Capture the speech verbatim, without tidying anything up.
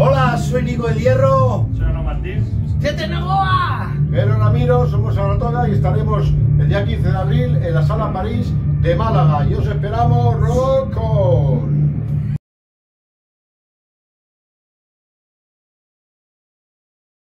Hola, soy Nico El Hierro. Soy Ana Martínez. ¡Siete Nogoa! Pero Ramiro, somos Saratoga y estaremos el día quince de abril en la Sala París de Málaga. Y os esperamos, Rocón.